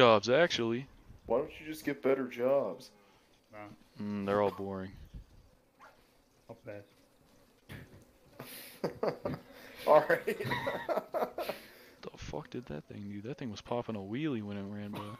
jobs, actually. Why don't you just get better jobs? Nah. They're all boring. Not bad. Alright. The fuck did that thing do? That thing was popping a wheelie when it ran by.